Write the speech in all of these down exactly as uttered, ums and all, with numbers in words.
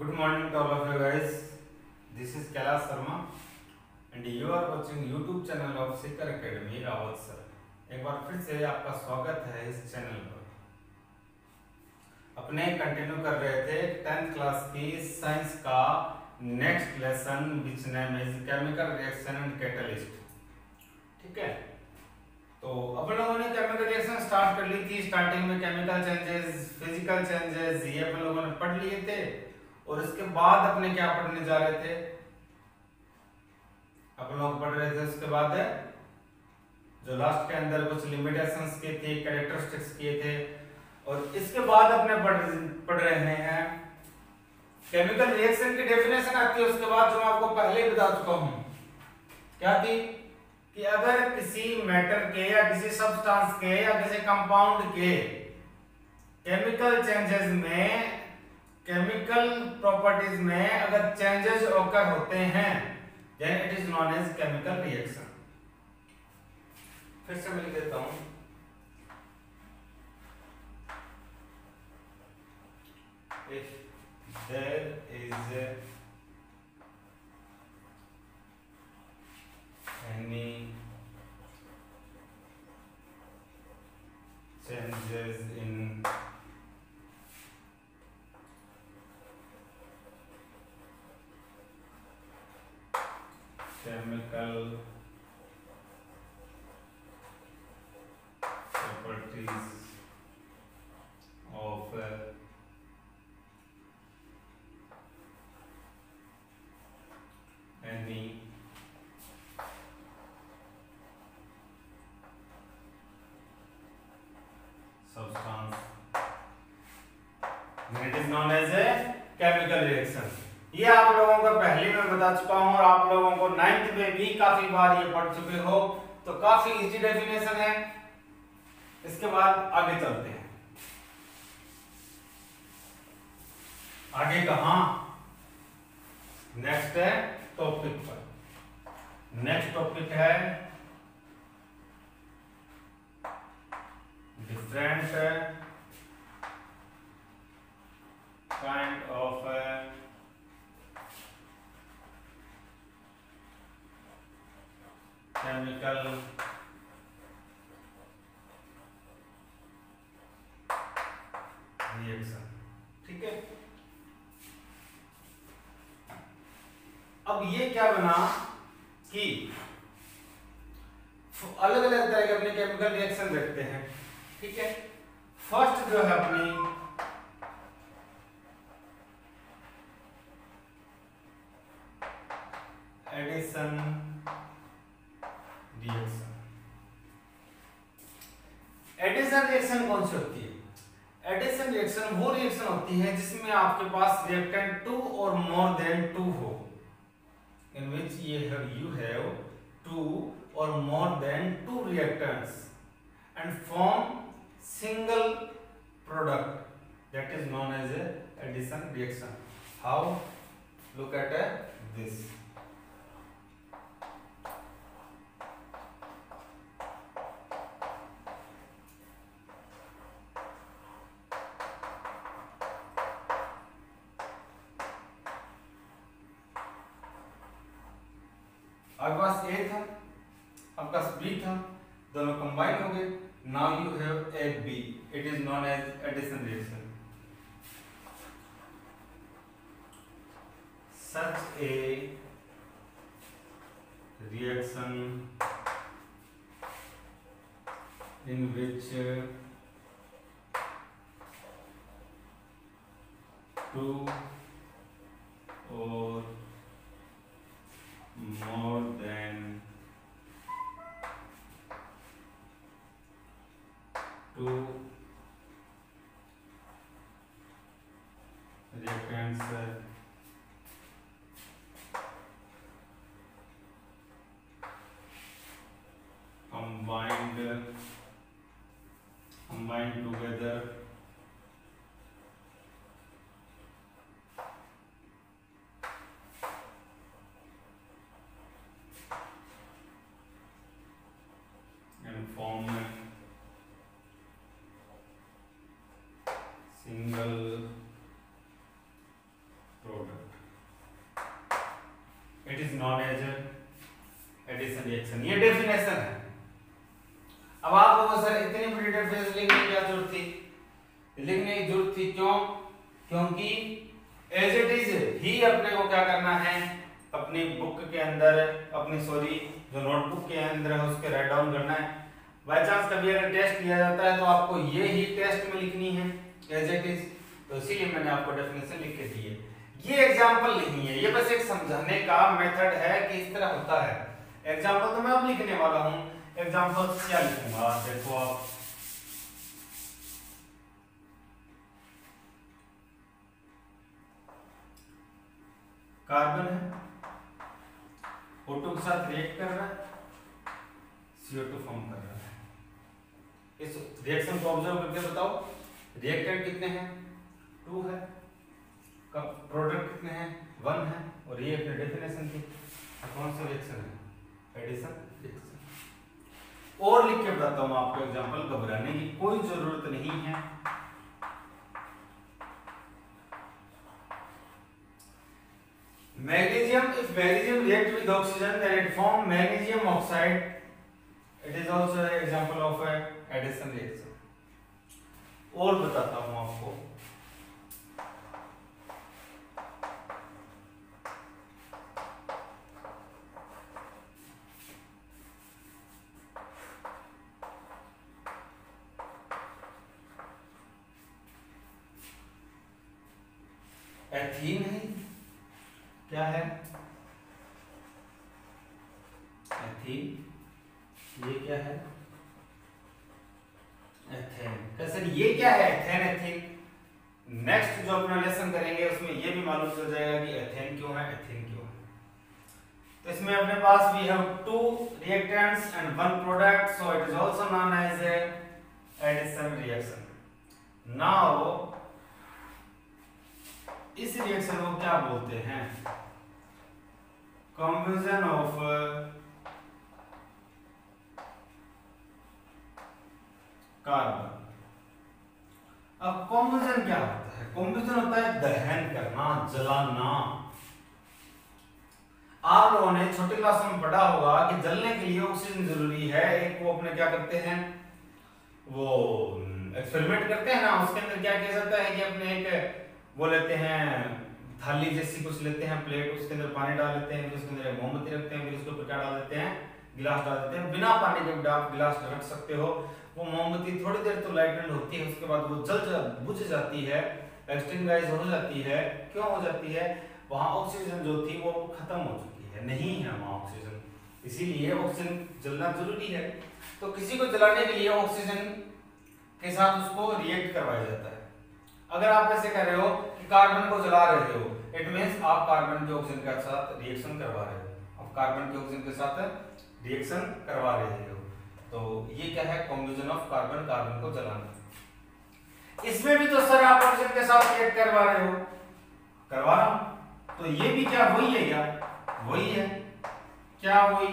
Good morning to all of you guys. This is Kailash Sharma and you are watching YouTube channel of Sikkar Academy Rawatsar. एक बार फिर से आपका स्वागत है इस चैनल पर। अपने कंटिन्यू कर रहे थे टेंथ क्लास की साइंस का next lesson which name is chemical reaction and catalyst. ठीक है, तो अपन लोगों ने केमिकल रिएक्शन स्टार्ट कर ली थी। स्टार्टिंग में केमिकल चेंजेस, फिजिकल चेंजेस ये अपन लोगों ने पढ़ लिए थे और इसके बाद अपने क्या पढ़ने जा रहे थे, अपन लोग पढ़ रहे थे उसके बाद है जो लास्ट के अंदर कुछ लिमिटेशंस के थे, कैरेक्टरिस्टिक्स किए थे और इसके बाद अपने पढ़ पढ़ रहे हैं केमिकल रिएक्शन की डेफिनेशन आती है। उसके बाद जो मैं आपको पहले बता चुका हूं क्या थी कि अगर किसी मैटर के या किसी सब्सटेंस के या किसी कंपाउंड के केमिकल चेंजेस में, केमिकल प्रॉपर्टीज में अगर चेंजेस ओकर होते हैं then it is known as chemical reaction. फिर से मैं लिख देता हूं if there is any changes in chemical properties of a any substance then it is known as a chemical reaction। ये आप लोगों को पहले में बता चुका हूं और आप लोगों को नाइन्थ में भी काफी बार ये पढ़ चुके हो, तो काफी इजी डेफिनेशन है। इसके बाद आगे चलते हैं। आगे कहां, नेक्स्ट है टॉपिक पर। नेक्स्ट टॉपिक है different kind of chemical reaction. ठीक है, अब ये क्या बना कि अलग अलग तरह के अपने केमिकल रिएक्शन देखते हैं। ठीक है, फर्स्ट जो है अपनी एडिशन रिएक्शन। एडिशन रिएक्शन कौन सी होती है? एडिशन रिएक्शन वो रिएक्शन होती है जिसमें आपके पास reactant to or more than two हो, in which you have two or more than two reactants and form single product that is known as a addition reaction. How, look at this. आपके पास ए था, आपके पास B था, दोनों combine हो गए, now you have A B, it is known as addition reaction. Such a reaction in which two or more than two reactants combined combined together form single pro is known as addition reaction, ये definition है। अब आप लोगों sir इतनी बड़ी definition लिखने की क्या जरूरत थी, लिखने की जरूरत थी क्यों? क्योंकि एज इट इज ही अपने को क्या करना है, अपनी बुक के अंदर, अपनी सॉरी जो नोटबुक के अंदर है उसके राइट डाउन करना है। बाय चांस कभी अगर टेस्ट लिया जाता है तो आपको ये ही टेस्ट में लिखनी है एज इट इज, तो इसीलिए मैंने आपको डेफिनेशन लिख के दी है। ये एग्जाम्पल नहीं है, ये बस एक समझाने का मेथड है कि इस तरह होता है। एग्जाम्पल तो मैं अब लिखने वाला हूँ, एग्जाम्पल क्या लिखूंगा देखो आप, कार्बन है O टू के साथ रिएक्ट कर रहा है, सी ओ टू फॉर्म कर रहा है। इस रिएक्शन को ऑब्जर्व करके बताओ रिएक्टेंट कितने हैं, टू है, प्रोडक्ट कितने हैं, वन है, और ये अपने डेफिनेशन थी कौन सा रिएक्शन है, एडिशन रिएक्शन। और लिख के बताता हूं आपको एग्जांपल, घबराने की कोई जरूरत नहीं है। Magnesium, if magnesium react with oxygen then it form magnesium oxide, it is also an example of addition reaction. और बताता हूं आपको, एथीन है, क्या है एथीन, ये क्या है एथेन। सर ये क्या है एथेन, एथीन। नेक्स्ट जो अपना लेसन करेंगे उसमें ये भी मालूम चल जाएगा कि एथेन क्यों है, एथीन क्यों है। तो इसमें अपने पास we have two reactants and one product, so it is also known as addition reaction. Now इस रिएक्शन को क्या बोलते हैं, कन्वर्जन ऑफ कार्बन। अब कन्वर्जन क्या होता है, कन्वर्जन होता है दहन करना, जलाना। आप लोगों ने छोटी क्लास में पढ़ा होगा कि जलने के लिए ऑक्सीजन जरूरी है। एक वो अपने क्या करते हैं, वो एक्सपेरिमेंट करते हैं ना, उसके अंदर क्या किया जाता है कि अपने एक वो लेते हैं थाली जैसी कुछ लेते हैं प्लेट, उसके अंदर पानी डाल लेते हैं, फिर उसके अंदर मोमबत्ती रखते हैं, फिर उसके ऊपर क्या डाल देते हैं, गिलास डाल देते हैं। बिना पानी के आप गिलास रख सकते हो, वो मोमबत्ती थोड़ी देर तो लाइटेंट होती है, उसके बाद वो जल बुझ जाती है, एक्सटिंग्विश हो जाती है। क्यों हो जाती है, वहाँ ऑक्सीजन जो थी वो खत्म हो चुकी है, नहीं है वहाँ ऑक्सीजन, इसीलिए ऑक्सीजन जलना जरूरी है। तो किसी को जलाने के लिए ऑक्सीजन के साथ उसको रिएक्ट करवाया जाता है। अगर आप ऐसे कर रहे हो कि कार्बन को जला रहे हो, इट मींस आप कार्बन के ऑक्सीजन के साथ रिएक्शन करवा रहे हो, आप कार्बन के ऑक्सीजन के साथ रिएक्शन करवा रहे हो। तो ये क्या है, कॉम्बिनेशन ऑफ कार्बन, कार्बन को जलाना। इसमें भी तो सर आप ऑक्सीजन के साथ रिएक्ट करवा रहे हो, करवा रहा हूं, तो ये भी क्या वही है, क्या वही है, क्या वही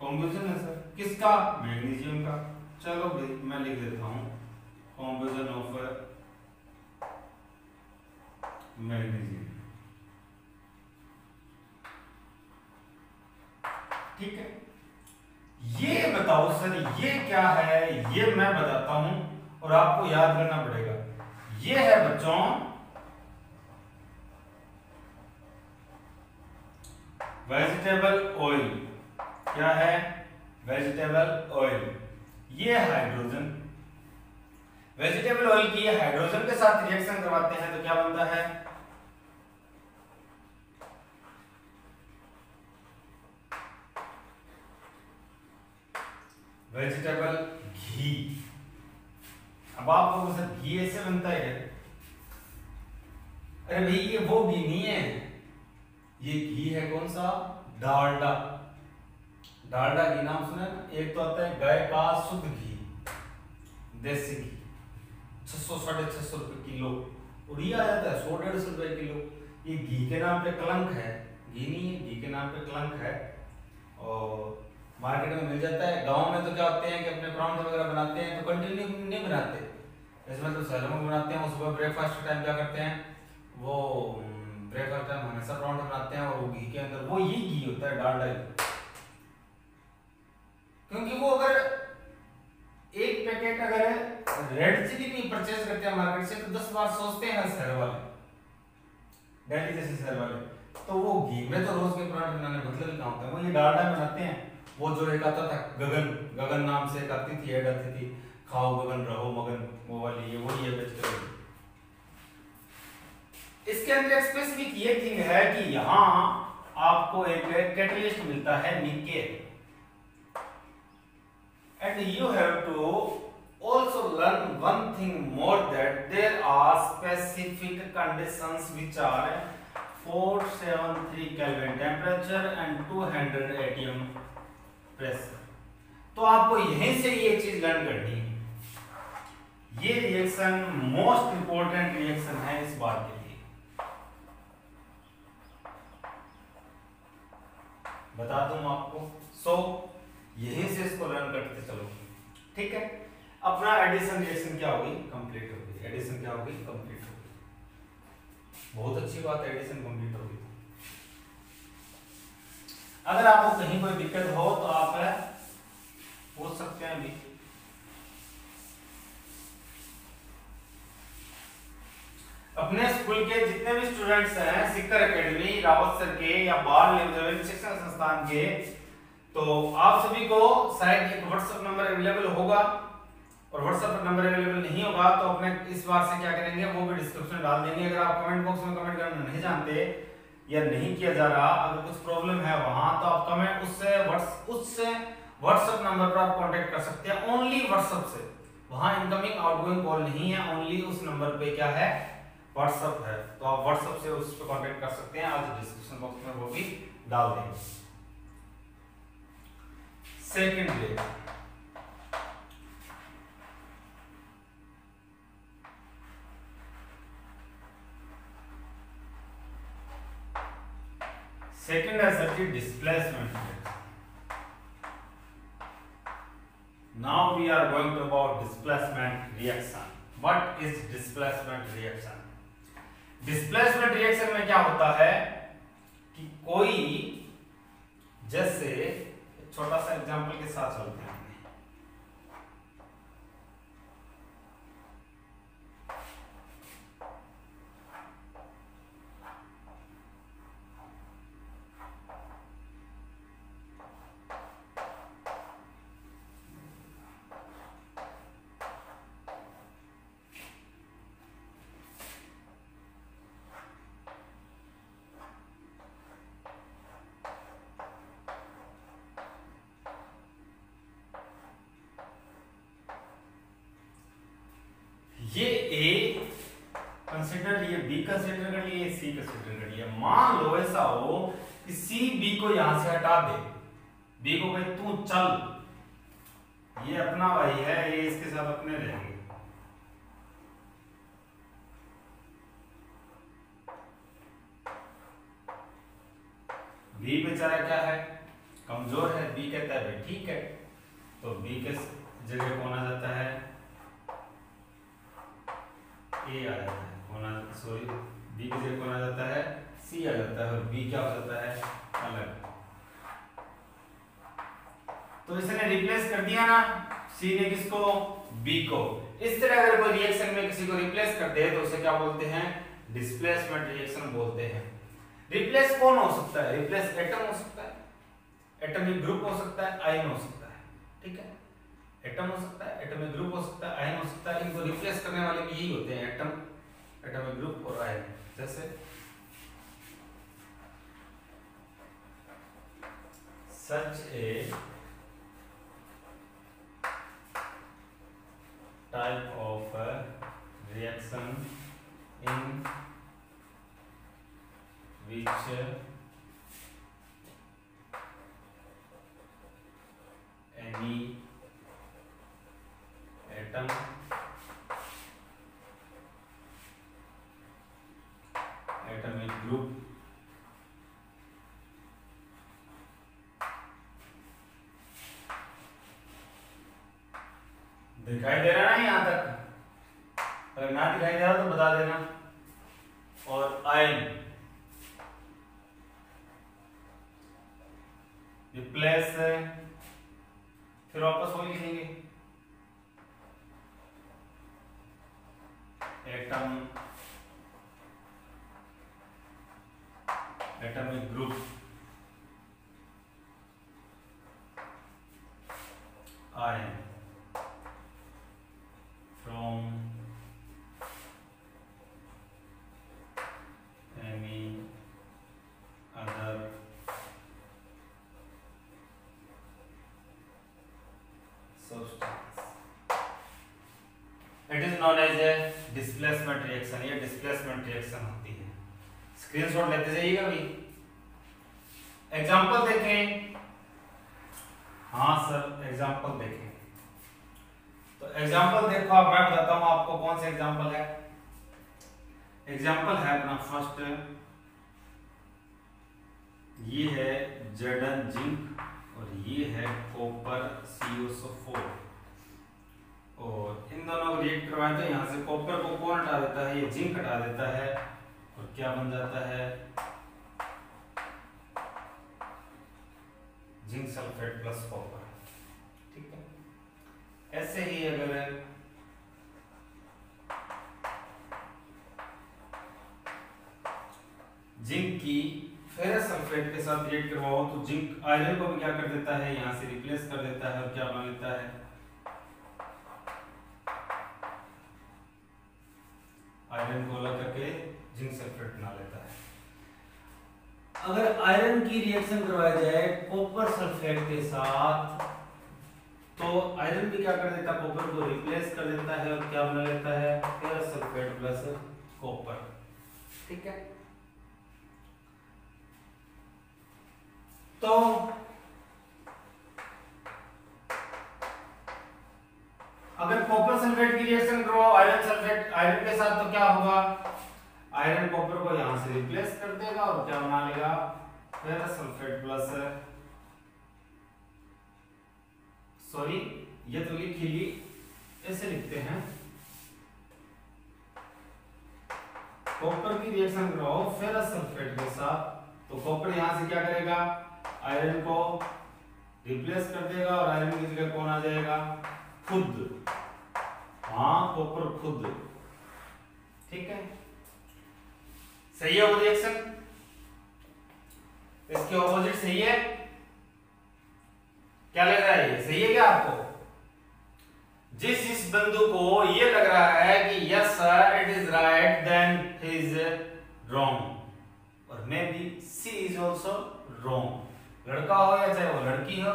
कॉम्बिनेशन है सर, किसका, मैग्नीशियम का। चलो मैं लिख देता हूँ कॉम्बिनेशन ऑफ मैग्नीशियम, ठीक है। ये बताओ सर ये क्या है, ये मैं बताता हूं और आपको याद करना पड़ेगा। ये है बच्चों वेजिटेबल ऑयल, क्या है वेजिटेबल ऑयल। ये हाइड्रोजन, वेजिटेबल ऑयल की हाइड्रोजन के साथ रिएक्शन करवाते हैं तो क्या बनता है, वेजिटेबल घी। अब आप लोगों से घी ऐसे बनता है, अरे भाई ये वो घी नहीं है, ये घी है कौन सा, डालडा। डालडा के नाम सुना ना, एक तो आता है गाय का शुद्ध घी, देसी घी, छह सौ साढ़े छह सौ रुपए किलो, और ये आ जाता है सौ डेढ़ सौ रुपए किलो। ये घी के नाम पे कलंक है, घी नहीं है, घी के नाम पे कलंक है। और मार्केट में मिल जाता है, गांव में तो क्या होते हैं कि अपने प्राउंड वगैरह बनाते हैं तो कंटिन्यू नहीं बनाते, इसमें तो शहरों में बनाते हैं। सुबह ब्रेकफास्ट के टाइम क्या करते हैं, वो ब्रेकफास्ट टाइम हमेशा प्राउंड बनाते हैं और घी के अंदर वो ये घी होता है अंदर डाल डाली, क्योंकि वो अगर एक पैकेट अगर रेड चिली भी परचेज करते हैं मार्केट से तो दस बार सोचते हैं शहर वाले, दिल्ली जैसे शहर वाले, तो वो घी में तो रोज के पराठे बनाने मतलब ही काम होता है। वो ये डालडा बनाते हैं। वो जो एक आता था गगन, गगन नाम से करती थी ऐड आती थी, खाओ गगन रहो मगन, वो वाली ये वही है बेचते। इसके अंदर स्पेसिफिक ये थिंग है कि यहाँ आपको एक कैटलिस्ट मिलता है निके। And you have to also learn one thing more, that there are specific conditions which are four seventy-three Kelvin temperature and two hundred atm pressure. तो आपको यहीं से ये चीज लर्न करनी है। ये रिएक्शन मोस्ट इंपोर्टेंट रिएक्शन है इस बात के लिए। बता दूं आपको, सो यहीं से इसको रन करते चलो, ठीक है। अपना एडिशन रिएक्शन क्या होगी, कंप्लीट होगी। एडिशन क्या होगी, कंप्लीट होगी। बहुत अच्छी बात, एडिशन कंप्लीट होगी। अगर आपको कहीं कोई दिक्कत हो तो आप पूछ सकते हैं भी। अपने स्कूल के जितने भी स्टूडेंट्स हैं सिक्कर एकेडमी, रावतसर के या बार लेवल शिक्षण संस्थान के, तो आप सभी को शायद एक व्हाट्सएप नंबर अवेलेबल होगा, और व्हाट्सएप नंबर अवेलेबल नहीं होगा तो अपने इस बार से क्या करेंगे, वो भी डिस्क्रिप्शन डाल देंगे। अगर आप कमेंट बॉक्स में कमेंट करना नहीं जानते या नहीं किया जा रहा, अगर कुछ प्रॉब्लम है वहां, तो आप कमेंट उससे उससे व्हाट्सएप नंबर पर आप कॉन्टेक्ट कर सकते हैं। ओनली व्हाट्सएप से, वहाँ इनकमिंग आउटगोइंग कॉल नहीं है, ओनली उस नंबर पर क्या है, व्हाट्सएप है। तो आप व्हाट्सएप से उस पर कॉन्टेक्ट कर सकते हैं। आज डिस्क्रिप्शन बॉक्स में वो भी डाल देंगे। सेकेंड डे, सेकेंड है sir ji displacement rate. Now we are going to about displacement reaction. What is displacement reaction? Displacement reaction में क्या होता है कि कोई, जैसे छोटा सा एग्जांपल के साथ चलते हैं। ये ए कंसीडर, ये बी कंसीडर कर लिए, सी कंसीडर कर लिए। मान लो ऐसा हो कि सी बी को यहां से हटा दे, बी को कहे तू चल, ये अपना भाई है, ये इसके साथ अपने रहेंगे। बी बेचारा क्या है, कमजोर है। बी कहता है भाई ठीक है, तो बी के जगह कौन आ जाता है, ए आ जाता है, कौन आ जाता है, सॉरी बी की जगह कौन आ जाता है, सी आ जाता है, और बी क्या हो जाता है, अलग। तो इसने रिप्लेस कर दिया ना, सी ने किसको, बी को। इस तरह अगर कोई रिएक्शन में किसी को रिप्लेस करते हैं तो उसे क्या बोलते हैं, डिस्प्लेसमेंट रिएक्शन बोलते हैं। रिप्लेस कौन हो सकता है, रिप्लेस एटम हो सकता है, एटमिक ग्रुप हो सकता है, आयन हो सकता है, ठीक है। एटम हो सकता है, एटमिक ग्रुप हो सकता है, आयन हो सकता है। इनको रिप्लेस करने वाले भी यही होते हैं, एटम, एटमिक ग्रुप और आयन। जैसे such a type of reaction in which any atom atomic group दिखाई दे रहा है यहां तक, अगर ना दिखाई दे रहा तो बता देना। और आयन, ये प्लस है, फिर वापस वही लिखेंगे atom, atomic group. Ion from any other substance. It is known as a displacement reaction. ये displacement reaction होती है। स्क्रीनशॉट लेते जाइएगा भाई। एग्जाम्पल देखें। हाँ सर एग्जाम्पल देखें। तो एग्जाम्पल देखो आप, मैं बताता हूँ आपको कौन सा एग्जाम्पल है। एग्जाम्पल है अपना फर्स्ट, ये है जर्डन जिंक और ये है कॉपर सी ओ फोर, और इन दोनों को रिएक्ट करवाए तो यहाँ से कॉपर को कौन हटा देता है, ये जिंक हटा देता है और क्या बन जाता है, जिंक सल्फेट प्लस कॉपर। ठीक है, ऐसे ही अगर जिंक की फेरस सल्फेट के साथ रिएक्ट करवाओ तो जिंक आयरन को भी क्या कर देता है, यहाँ से रिप्लेस कर देता है और क्या बना लेता है, आयरन को अलग करके जिंक सल्फेट बना लेता है। अगर आयरन की रिएक्शन करवाया जाए कॉपर सल्फेट के साथ तो आयरन भी क्या कर देता है, कॉपर को रिप्लेस कर देता है और क्या बना लेता है, फेरस सल्फेट प्लस कॉपर। ठीक है, तो अगर कॉपर सल्फेट की रिएक्शन करवाओ आयरन सल्फेट आयरन के साथ तो क्या होगा, आयरन कॉपर को यहां से रिप्लेस कर देगा और क्या बना लेगा, फेरस सल्फेट प्लस, सॉरी ये तो लिख ही ली, ऐसे लिखते हैं, कॉपर की रिएक्शन करवाओ फेरस सल्फेट के साथ तो कॉपर यहां से क्या करेगा, आयरन को रिप्लेस कर देगा और आयरन की जगह कौन आ जाएगा, खुद, हाँ कॉपर खुद। ठीक है, सही है वो रिएक्शन, इसके ऑपोजिट सही है, क्या लग रहा है, ये सही है क्या आपको, जिस इस बंधु को ये लग रहा है कि yes sir it is right then he is wrong और मैं भी सी इज ऑल्सो रॉन्ग, लड़का हो या चाहे वो लड़की हो,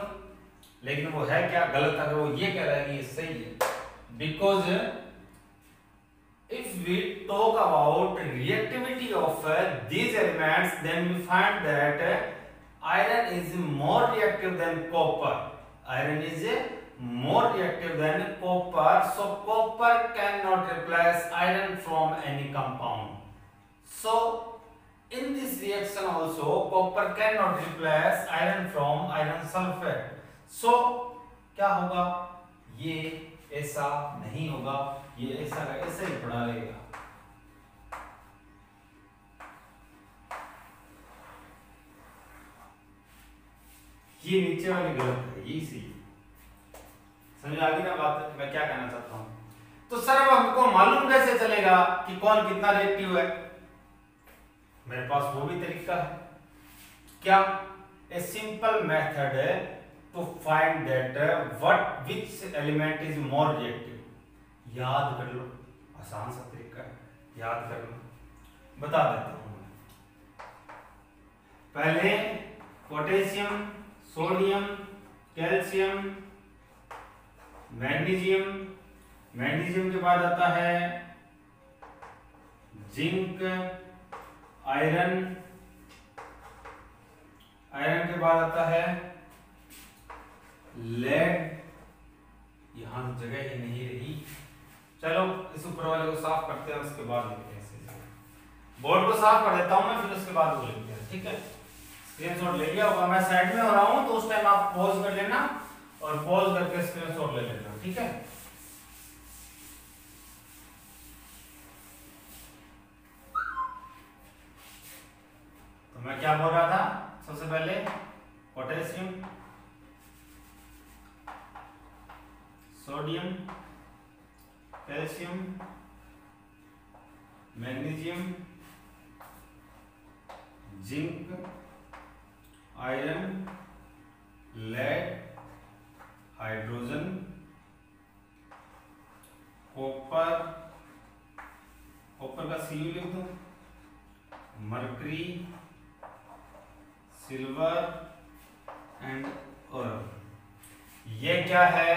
लेकिन वो है क्या गलत, अगर वो ये कह रहा है कि ये सही है, because if we talk about reactivity of these elements then we find that iron is more reactive than copper, iron is more reactive than copper, so copper can not replace iron from any compound, so in this reaction also copper cannot replace iron from iron sulfate, so क्या होगा, ये ऐसा नहीं होगा, ये ऐसा का ऐसा ही पड़ा रहेगा। ये नीचे वाली गलत है, ये सही समझ आ गई ना बात, मैं क्या कहना चाहता हूं। तो सर अब हमको मालूम कैसे चलेगा कि कौन कितना रिएक्टिव है, मेरे पास वो भी तरीका है, क्या, ए सिंपल मेथड है to find that what which element is more reactive, याद कर लो, आसान सा तरीका है, याद कर लो, बता देता हूं मैं। पहले potassium, sodium, calcium, magnesium, magnesium के बाद आता है जिंक, आयरन, आयरन के बाद आता है लेड, यहां जगह ही नहीं रही, चलो इस ऊपर वाले को साफ करते हैं, उसके बाद लिखते हैं, बोर्ड को साफ कर देता हूं मैं, फिर उसके बाद वो लिखते हैं। ठीक है, स्क्रीनशॉट ले लिया होगा, मैं साइड में हो रहा हूं तो उस टाइम आप पॉज कर लेना और पॉज करके स्क्रीनशॉट ले लेना। ठीक है, मैं क्या बोल रहा था, सबसे पहले potassium sodium, calcium, magnesium, zinc, iron, lead, hydrogen, copper, copper का सीयू लिख दो, मरकरी, सिल्वर एंड और। ये क्या है?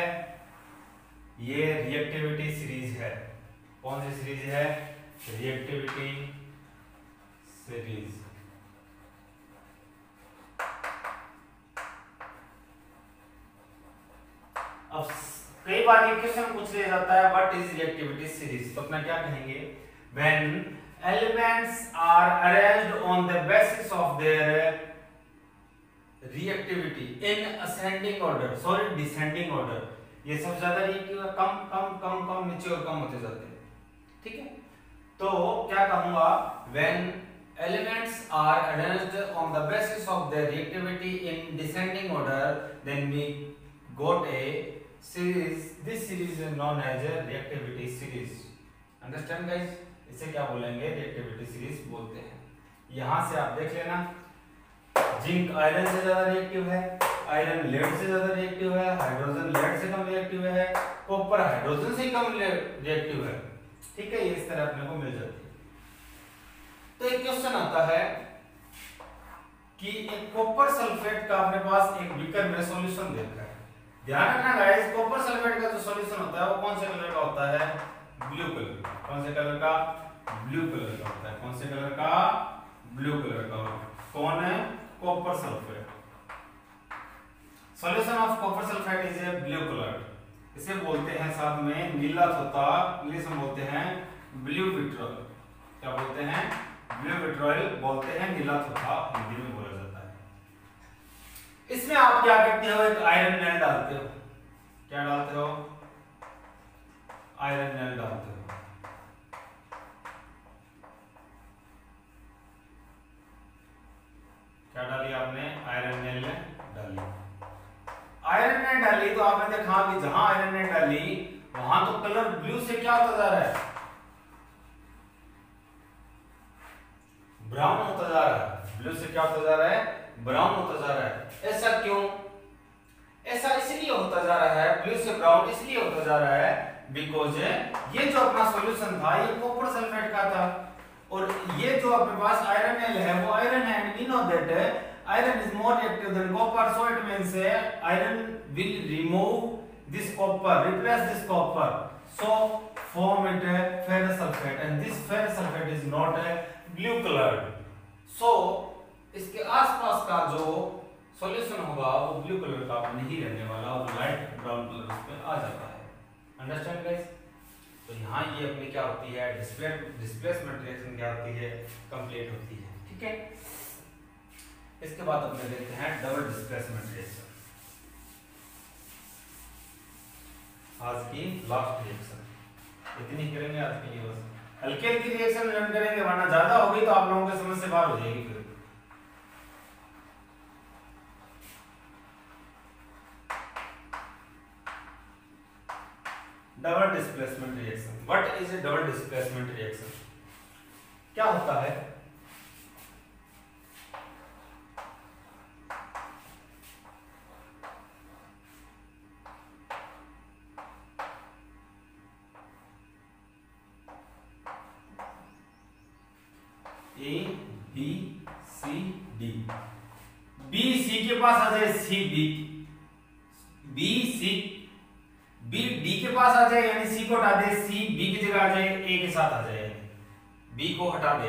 ये रिएक्टिविटी सीरीज है। कौन सी सीरीज है? Reactivity series. अब कई बार ये क्वेश्चन पूछ लिया जाता है व्हाट इज रिएक्टिविटी सीरीज, तो अपना क्या कहेंगे? When elements are arranged on the basis of their reactivity in ascending order, sorry descending order. ये सब ज्यादा कम कम कम कम नीचे और कम होते जाते हैं, ठीक है। तो क्या कहूंगा? When elements are arranged on the basis of their reactivity in descending order then we got a series. This series is known as reactivity series. Understand guys? इसे क्या बोलेंगे? रिएक्टिविटी सीरीज बोलते हैं। यहां से आप देख लेना, जिंक आयरन से ज्यादा रिएक्टिव है, आयरन लेड से ज्यादा रिएक्टिव है, हाइड्रोजन लेड से कम रिएक्टिव है, कॉपर हाइड्रोजन से कम रिएक्टिव है, ठीक है। ये इस तरह अपने को मिल जाती है। तो एक क्वेश्चन आता है कि एक कॉपर सल्फेट का अपने पास एक बीकर में सॉल्यूशन देखा है। ध्यान रखना गाइस, कॉपर सल्फेट का जो सॉल्यूशन होता है वो कौन से कलर का होता है? Blue colour. कौन से कलर का? ब्लू कलर का होता है। कौन से कलर का? ब्लू कलर का। कौन है? Copper sulphate. Solution of copper sulphate is a blue colour. इसे बोलते हैं साथ में नीला तोता, इंग्लिश में बोलते हैं ब्लू विट्रॉल। क्या बोलते हैं? ब्लू विट्रॉल बोलते हैं, नीला तोता हिंदी में बोला जाता है। इसमें आप क्या करते हो? एक आयरन नेल डालते हो। क्या डालते हो? आयरन नेल डालते हो। क्या डाली आपने? आयरन नेल डाली। आयरन नेल डाली तो आपने देखा कि जहां आयरन नेल डाली वहां तो कलर ब्लू से क्या होता जा रहा है? ब्राउन होता जा रहा है। ब्लू से क्या होता जा रहा है? ब्राउन होता जा रहा है। ऐसा क्यों? ऐसा इसलिए होता जा रहा है, ब्लू से ब्राउन इसलिए होता जा रहा है बिकॉज ये जो अपना सॉल्यूशन था ये कॉपर सल्फेट का था, और ये जो अपने पास आयरन नेल है वो आयरन है। And we know that iron is more reactive than copper, so it means iron will remove this copper, replace this copper, so form it ferrous sulphate, and this ferrous sulphate is not blue coloured. So इसके आसपास का जो solution होगा वो blue colour का नहीं रहने वाला, वो लाइट ब्राउन कलर पे आ जाता है। Understand guys? तो यहाँ ये अपनी क्या होती है? डिस्प्लेसमेंट रिएक्शन क्या होती है? कंप्लीट होती है, ठीक है। इसके बाद अपने देखते हैं डबल डिस्प्लेसमेंट रिएक्शन, आज की लास्ट रिएक्शन। इतनी करेंगे आज के लिए बस। हल्की हल्की रिएक्शन रन करेंगे, वरना ज्यादा होगी तो आप लोगों के समझ से बाहर हो जाएगी। फिर double displacement reaction. What is a double displacement reaction? क्या होता है? A B C D, B C के पास आ जाए C B, B C B D के पास आ जाए यानी सी को हटा दे, सी बी की जगह आ जाए, ए के साथ आ जाए, बी को हटा दे।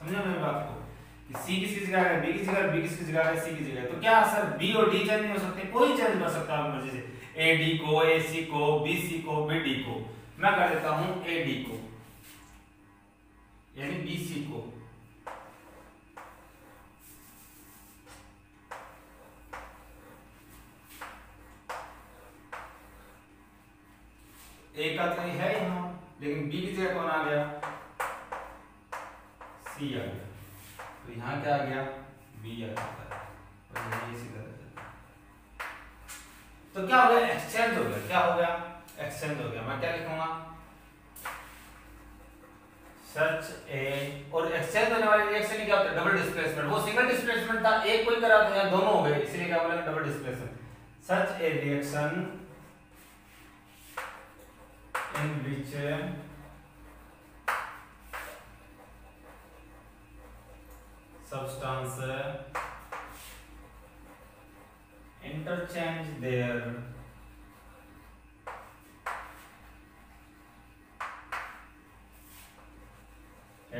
समझो मेरी बात को कि सी किसकी जगह है? बी की जगह, बी किसकी जगह है? सी की जगह। तो क्या सर बी और डी चेंज नहीं हो सकते? कोई चेंज कर सकता है मर्जी से। ए डी को, ए सी को, बी सी को, बी डी को। मैं कर देता हूं ए डी को यानी बी सी को, ए का तो है यहाँ, लेकिन बी की जगह कौन आ गया? सी आ गया। तो यहाँ क्या आ गया? बी आ जाता है। तो क्या हो गया? एक्सचेंज हो गया। क्या हो गया? एक्सचेंज हो गया। मैं क्या लिखूंगा, सर्च ए, और एक्सचेंज होने वाले रिएक्शन ही क्या होता है, डबल डिस्प्लेसमेंट। वो सिंगल डिस्प्लेसमेंट था, एक कोई करा था या दोनों हो गए, इसलिए क्या बोलेंगे डबल डिस्प्लेसमेंट। सर्च a reaction in which substance interchange their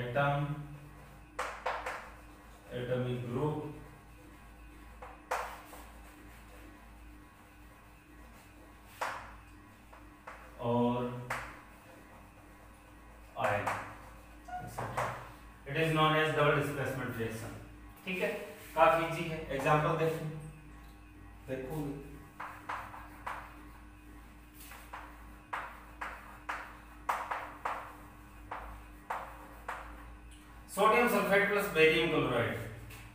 atom atomic group or ion et cetera It is known as double displacement reaction। ठीक है, काफी इजी है। एग्जाम्पल देखो देखो sodium sulphate plus barium chloride.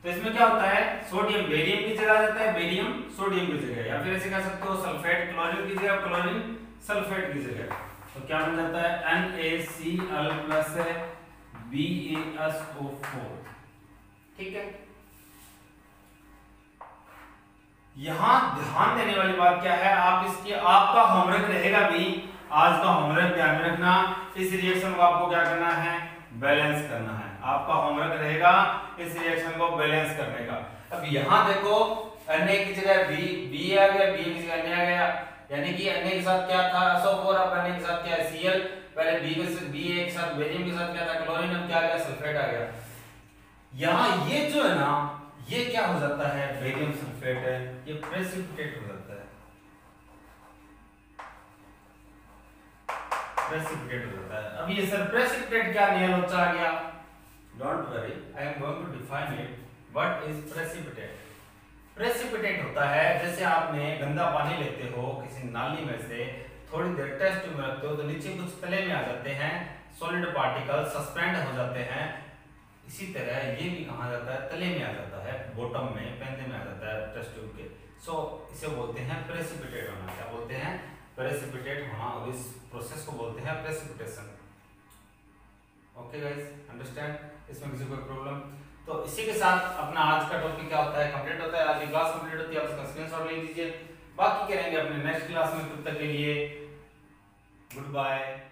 तो इसमें क्या होता है, सोडियम बेरियम की जगह जाता है, बेरियम सोडियम की जगह, या फिर ऐसे कह सकते हो सल्फेट क्लोरीन की जगह, क्लोरीन सल्फेट की जगह। तो क्या बन जाता है NaCl plus B a S O four. ठीक है, यहां ध्यान देने वाली बात क्या है, आप इसकी आपका होमवर्क रहेगा भी, आज का होमवर्क ध्यान में रखना। इस रिएक्शन को आपको क्या करना है, बैलेंस करना है। आपका होमवर्क रहेगा इस रिएक्शन को बैलेंस करने का। अब यहां देखो Na की जगह B B आ गया, B की जगह Na आ गया, यानी कि Na के साथ क्या था S O फोर, अब Na के साथ क्या है Cl। पहले B के साथ B के साथ बेरियम के साथ क्या था क्लोरीन, अब क्या आ गया सल्फेट आ गया। यहाँ ये जो है ना, ये क्या हो जाता है, बेरियम सल्फेट है, ये प्रेसिपिटेट हो जाता है, प्रेसिपिटेट हो जाता है। अब ये सर प्रेसिपिटेट क्या नियर होता आ गया, don't worry I am going to define it what is precipitate. Precipitate होता है जैसे आपने गंदा पानी लेते हो किसी नाली में से, थोड़ी देर टेस्ट ट्यूब में रखते हो तो नीचे कुछ तले में आ जाते हैं सॉलिड पार्टिकल, सस्पेंड हो जाते हैं। इसी तरह ये भी कहा जाता है तले में आ जाता है, बॉटम में पैंदे में आ जाता है टेस्ट ट्यूब के। सो so, इसे बोलते हैं प्रेसिपिटेट होना। क्या बोलते हैं, प्रेसिपिटेट होना, और इस प्रोसेस को बोलते हैं प्रेसिपिटेशन। ओके गाइस, अंडरस्टैंड, इसमें किसी कोई प्रॉब्लम। तो इसी के साथ अपना आज का टॉपिक क्या होता है कंप्लीट होता है, आज की क्लास कंप्लीट होती है। आप इसका स्क्रीनशॉट ले लीजिए, बाकी करेंगे अपने नेक्स्ट क्लास में। तब तक के लिए गुड बाय।